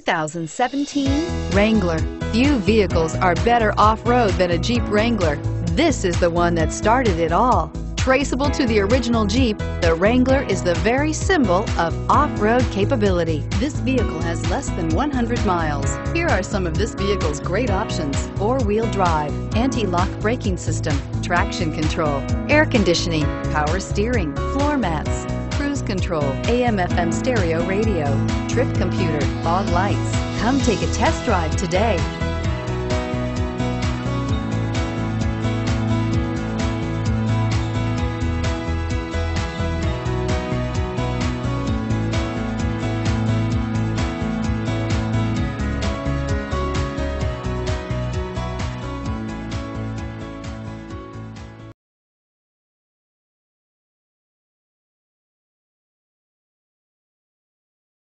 2017 Wrangler. Few vehicles are better off-road than a Jeep Wrangler. This is the one that started it all. Traceable to the original Jeep, the Wrangler is the very symbol of off-road capability. This vehicle has less than 100 miles. Here are some of this vehicle's great options: four-wheel drive, anti-lock braking system, traction control, air conditioning, power steering, floor mats, cruise control, AM/FM stereo radio, trip computer, fog lights. Come take a test drive today.